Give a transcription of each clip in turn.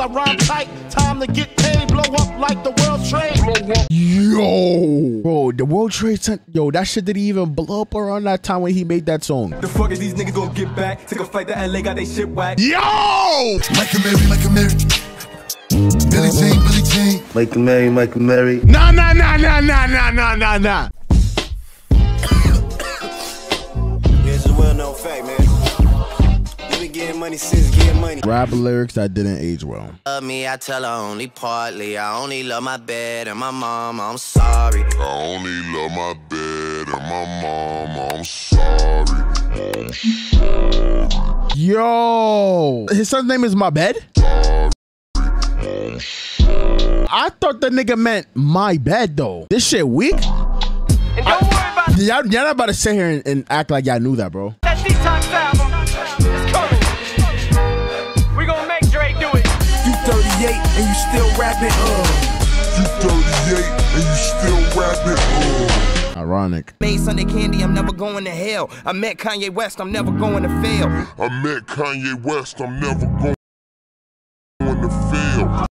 I rhyme tight. Time to get paid, blow up like the World Trade. Yo, bro, the World Trade Center, yo, that shit didn't even blow up around that time when he made that song. The fuck is these niggas gonna get back? Take a fight to LA, got they shit whacked. Yo! Like a Mary. Billy Jean. Like a Mary. Nah. It's a well-known fact, man. Getting money. Rap lyrics that didn't age well. Love me, I tell her only partly. I only love my bed and my mom. I'm sorry. I only love my bed and my mom. I'm sorry. I'm sorry. Yo, his son's name is My Bed. Sorry. I'm sorry. I thought the nigga meant my bed though. This shit weak. And don't worry about it. Y'all not about to sit here and act like y'all knew that, bro. That's detox album. And you still rapping up. You 38 and you still rapping up. Ironic. Made Sunday candy, I'm never going to hell. I met Kanye West, I'm never going to fail. I met Kanye West, I'm never going to fail.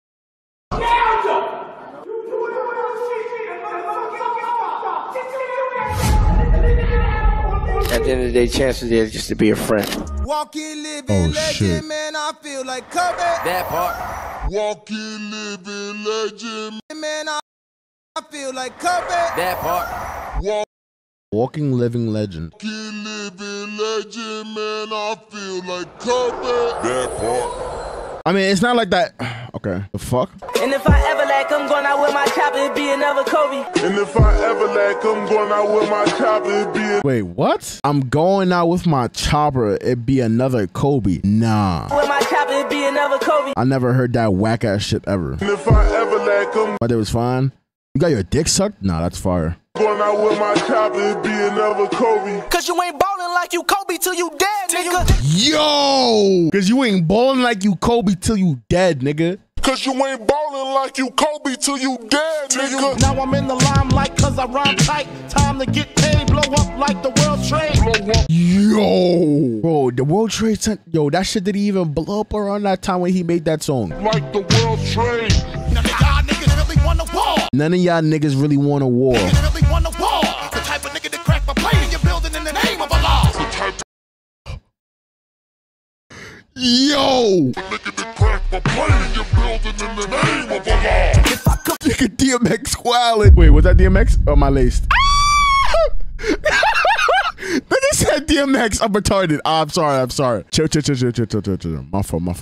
At the end of the day, chances is just to be a friend. Walking, living, legend, man, I feel like Kobe. That part. Walking, living legend, man, I feel like Kobe. That part. Walking, living legend. Walking, living legend, man, I feel like Kobe. That part. I mean, it's not like that. Okay, the fuck. And if I ever lack, I'm going out with my chopper, it'd be another Kobe. And if I ever lack, I'm going out with my chopper, it'd be. Wait, what? I'm going out with my chopper, it'd be another Kobe. Nah. With my chopper, it'd be another Kobe. I never heard that whack ass shit ever. And if I ever lack him, but it was fine. You got your dick sucked? Nah, that's fire. Going out with my chopper, it'd be another Kobe. Cause you ain't balling like you Kobe till you dead, nigga. Yo! Cause you ain't balling like you Kobe till you dead, nigga. Cause you ain't ballin' like you Kobe till you dead, nigga. Now I'm in the limelight cause I rhyme tight. Time to get paid, blow up like the World Trade. Yo, bro, the World Trade Center, yo, that shit didn't even blow up around that time when he made that song. Like the World Trade. None of y'all niggas really want a war. None of y'all niggas really want a war. Niggas really want a war. The type of nigga that crack my plate in your building in the name of Allah. Yo. The nigga that crack my plate. If I could look at DMX wildin'. Wait, was that DMX? Oh, my laced. They said DMX. I'm retarded. I'm sorry. Chill. My fault. My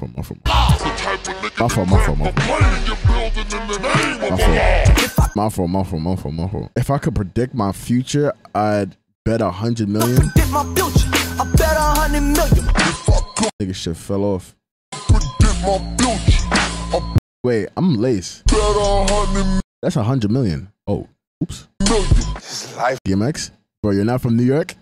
fault. If I could predict my future, I'd bet 100 million. Predict my future, I bet 100 million. Nigga, shit fell off. Predict my future. Wait, I'm lace. That's 100 million. Oh, oops. DMX? Bro, you're not from New York?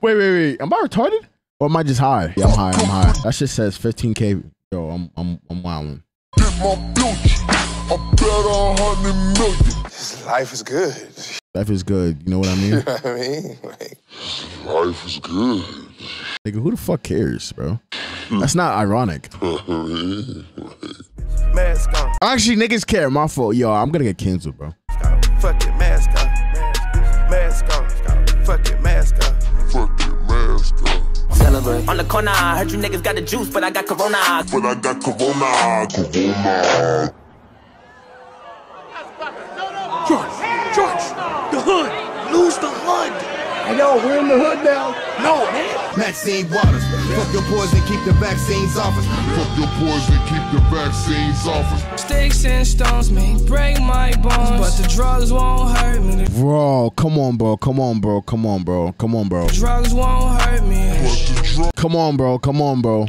Wait. Am I retarded? Or am I just high? Yeah, I'm high. That shit says 15K. Yo, I'm wildin'. Life is good. Life is good. You know what I mean? Like, life is good. Nigga, who the fuck cares, bro? That's not ironic. Mask on. Actually, niggas care. My fault. Yo, I'm gonna get canceled, bro. Fuck it, mask on. Mask on. Fuck it, mask on. Fuck it, mask on. Celebrate. On the corner, I heard you niggas got the juice, but I got corona. Corona. George, the hood. Lose the hood. I know, we're in the hood now. No, man. Maxine Waters, fuck your poison, keep the vaccines off us. Fuck your poison, keep the vaccines off us. Sticks and stones may break my bones, but the drugs won't hurt me. Bro, come on, bro. Drugs won't hurt me. Come on, bro. Drugs won't hurt me.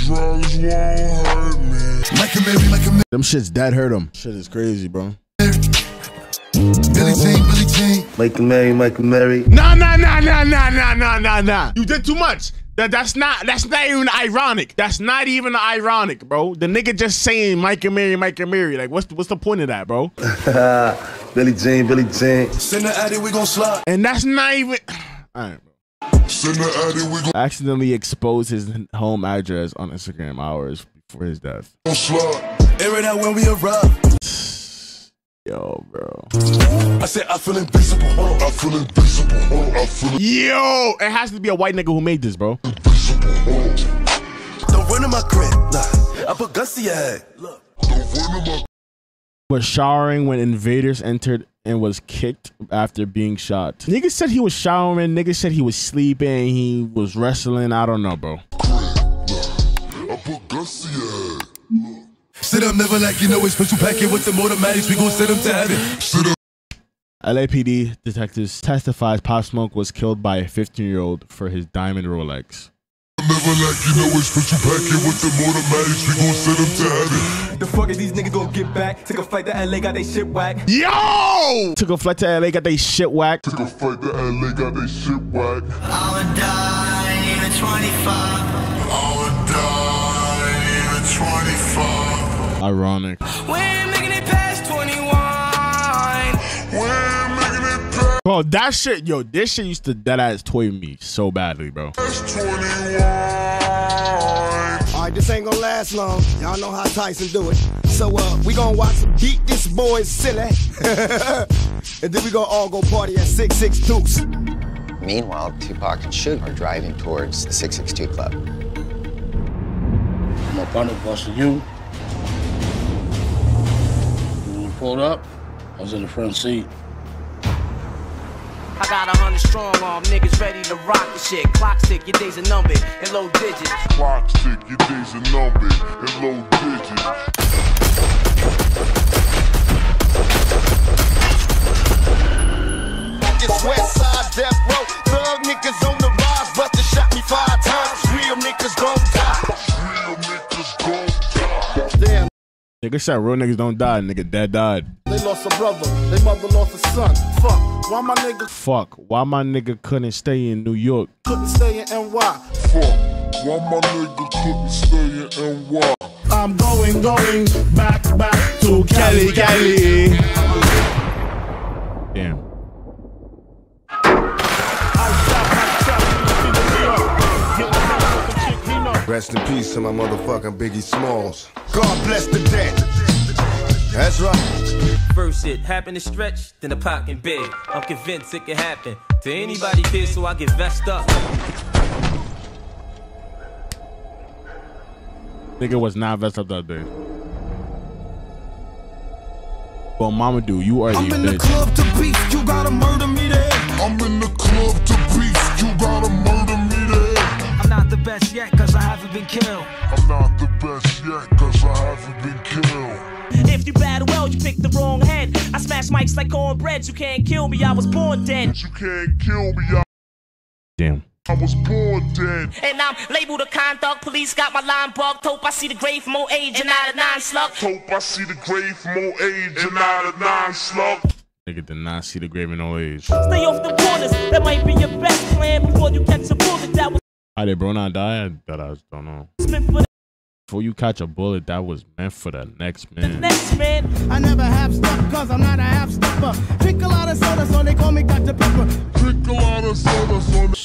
The drugs won't hurt me. Like a Mary. Them shits that hurt him. Shit is crazy, bro. Billy Jean. Like a Mary. Nah. You did too much. That's not even ironic. That's not even ironic, bro. The nigga just saying Mike and Mary. Like, what's the point of that, bro? Billy Jean. Send the addy, we gon' slide. And that's not even. All right, bro. Accidentally exposed his home address on Instagram hours before his death. Yo, bro. I feel invincible. Yo, it has to be a white nigga who made this, bro. Don't run in my crib. Nah, I put guns to your head. Look. Was showering when invaders entered and was kicked after being shot. Niggas said he was showering. Niggas said he was sleeping. He was wrestling. I don't know, bro. I put guns to your head. Look. Sit up, never like you know it's special packet with the automatics. We gon' set him to heaven. Sit up. LAPD detectives testifies Pop Smoke was killed by a 15-year-old for his diamond Rolex. Never like you know it's special packet with the automatics. We gon' set him to heaven. The fuck is these niggas gon' get back? Took a flight to LA, got they shit whack. Yo! Took a flight to LA, got they shit whack. Took a flight to LA, got they shit whack. I would die even 25. I would die even 25. Ironic. We're making it past 21. We're making it past. Bro, that shit, yo, this shit used to deadass toy me so badly, bro. Past 21. All right, this ain't gonna last long. Y'all know how Tyson do it. So we gonna watch him beat this boy silly. And then we gonna all go party at 662's. Meanwhile, Tupac and Suge are driving towards the 662 Club. I'm up on the bus for you. Pulled up, I was in the front seat. I got 100 strong arm niggas ready to rock the shit. Clock stick, your days are numbered in low digits. Clock stick, your days are numbered in low digits. It's West Side Death Row. Thug niggas on the rise, but they shot me 5 times. Real niggas gon' die. Real niggas gon' die. Nigga said real niggas don't die, nigga dad died. They lost a brother, they mother lost a son. Fuck, why my nigga? Fuck, why my nigga couldn't stay in New York? Couldn't stay in NY. Fuck, why my nigga couldn't stay in NY? I'm going back to Cali, Cali. Damn. Rest in peace to my motherfucking Biggie Smalls. God bless the dead. That's right. First it happened to Stretch, then the Pac and Big. I'm convinced it can happen to anybody here, so I get vexed up. Nigga was not vexed up that day. Well, mama, do you are I'm in the club to beef, you gotta murder me there. I'm in the club to beef, you gotta murder me there. I'm not the best yet, cause I haven't been killed. I'm not the best yet, cause I haven't been killed. If you battle well, you pick the wrong head. I smash mics like cornbread. You can't kill me, I was born dead. You can't kill me, damn. I was born dead. And I'm labeled a conduct. Police got my line bugged. Hope I see the grave from old age and not a 9 slug. Hope I see the grave from old age and not a 9 slug. Nigga did not see the grave in old age. Stay off the borders. That might be your best plan before you catch a bullet. That was. How did bro not die? I don't know. Before you catch a bullet, that was meant for the next man. The next man. I never have stuff, cause I'm not a half stepper. Drink a lot of soda, so they call me Dr. Pepper. Drink a lot of soda, so they...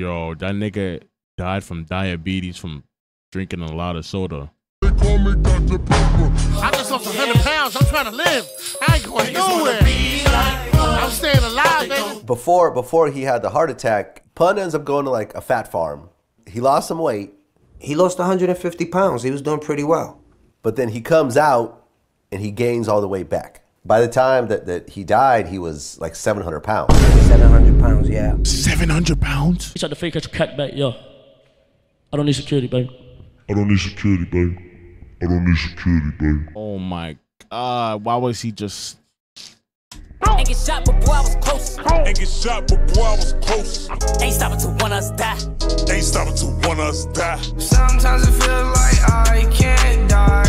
Yo, that nigga died from diabetes from drinking a lot of soda. They call me Dr. Pepper. I just lost 100 pounds. I'm trying to live. I ain't going nowhere. I'm staying alive, baby. Before he had the heart attack, Pun ends up going to like a fat farm. He lost some weight. He lost 150 pounds. He was doing pretty well. But then he comes out and he gains all the way back. By the time that he died, he was like 700 pounds. 700 pounds, yeah. 700 pounds? He's like the fake cat back, yo. I don't need security, babe. I don't need security, babe. I don't need security, babe. Oh my God. Why was he just... Ain't get shot, but boy, I was close. Ain't get shot, but boy, I was close. Ain't stopping till one of us die. Ain't stopping till one of us die. Sometimes it feels like I can't die. I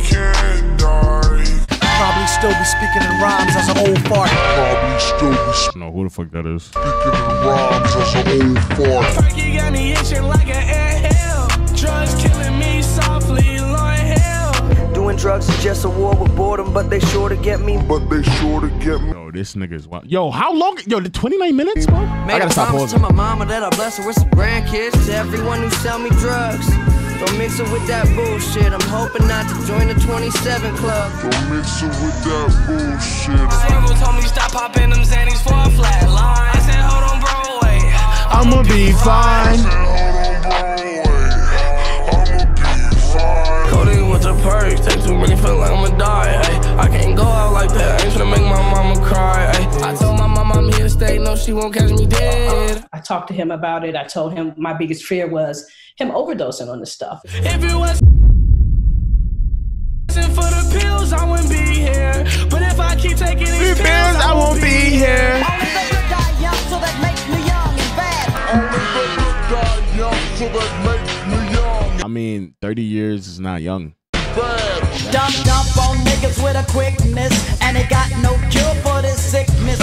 can't die. Probably still be speaking in rhymes as an old fart. Probably still be speaking. No, who the fuck that is? Speaking in rhymes as an old fart. Frankie got me itching like an air hell. Drugs killing me softly, Lord hell. Doing drugs. It's just a war with boredom, but they sure to get me. Yo, this nigga's wild. Yo, how long? Yo, the 29 minutes, bro? Man, I gotta stop pausing. To my mama that I bless her with some grandkids. To everyone who sell me drugs, don't mix it with that bullshit. I'm hoping not to join the 27 Club. Don't mix it with that bullshit. Single told me stop popping them Xannies for a flat line. I said, hold on, bro, wait. I'ma be fine. Cody with the perks, take to make it feel like I'ma die. Ay. I can't go out like that. I ain't tryna make my mama cry. Ay. I told my mama I'm here to stay. No, she won't catch me dead. I talked to him about it. I told him my biggest fear was him overdosing on this stuff. If it was for the pills, I wouldn't be here. But if I keep taking these pills, I won't be here. Only the good die young, so that makes me young and bad. Only the good die young, so that makes me young. I mean, 30 years is not young. Dump on niggas with a quickness, and it got no cure for this sickness.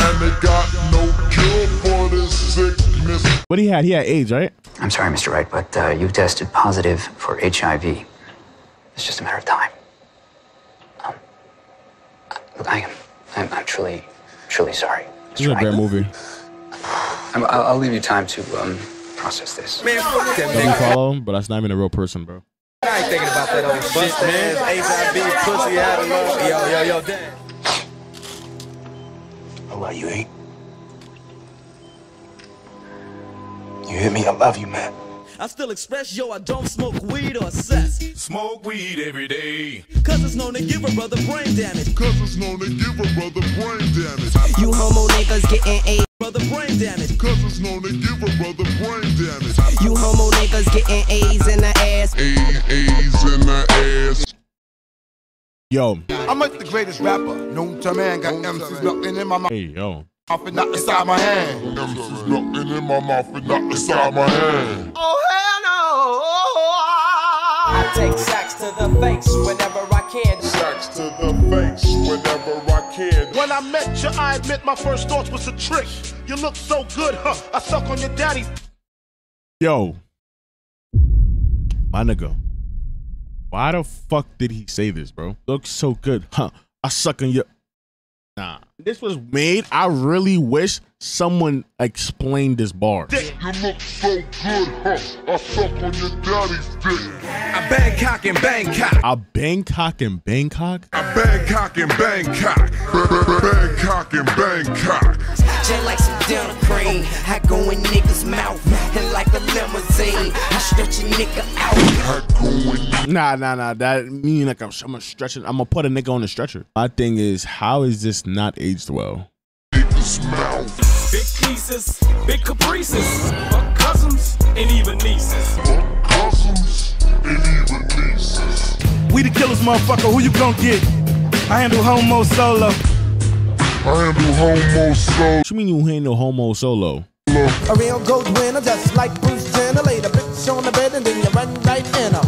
What he had AIDS, right? I'm sorry, Mr. Wright, but you tested positive for HIV. It's just a matter of time. Look, I'm truly sorry. This is a great movie. I'll leave you time to process this. Man, fuck that nigga. Follow him, but that's not even a real person, bro. I ain't thinking about that old shit, man. HIV, pussy, I don't know. Yo, dad. Oh, what you ain't? You hear me? I love you, man. I still express, yo, I don't smoke weed or sex. Smoke weed every day. Cause it's known to give a brother brain damage. You homo niggas getting AIDS. You homo niggas getting A's in the ass. Yo, I'm like the greatest rapper. No time, man. Got MCs nothing in my mouth. Hey, yo. And not inside my hand. MCs nothing in my mouth and not inside my hand. Oh, hell no. I take sacks to the face whenever I can. When I met you, I admit my first thoughts was a trick. You look so good, huh? I suck on your daddy. Yo. My nigga. Why the fuck did he say this, bro? Looks so good, huh? I suck on your... Nah. This was made. I really wish someone explained this bar. You look so good, huh? I suck on your daddy's dick. I Bangkok and Bangkok. Just like some dinner cream. I go in niggas' mouth and like a limousine. I stretch a nigga out. Nah. That mean like I'm stretching. I'm gonna put a nigga on the stretcher. My thing is, how is this not aged well? Big pieces, big caprices, fuck cousins and even nieces. We the killers, motherfucker. Who you gon' get? I handle homo solo. What you mean you handle homo solo? A real gold winner, just like Bruce Jenner. Lay the bitch on the bed and then you run right in her. Miss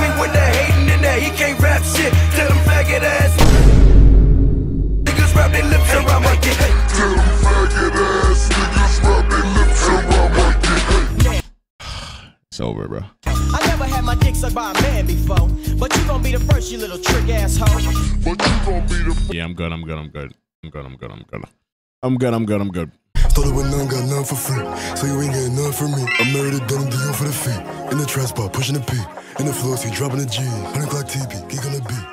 me with that hating in there. He can't rap shit. Tell him faggot ass. Niggas wrap their lips around my dick. It's over, bro. I never had my dick sucked by a man before, but you gon' be the first, you little trick asshole. Yeah, I'm good. Thought it was none, got none for free, so you ain't getting none from me. I'm married to Dunham, deal for the feet. In the transport, pushing the P. In the floor, see dropping the G. 100 o'clock TP, geek on the beat.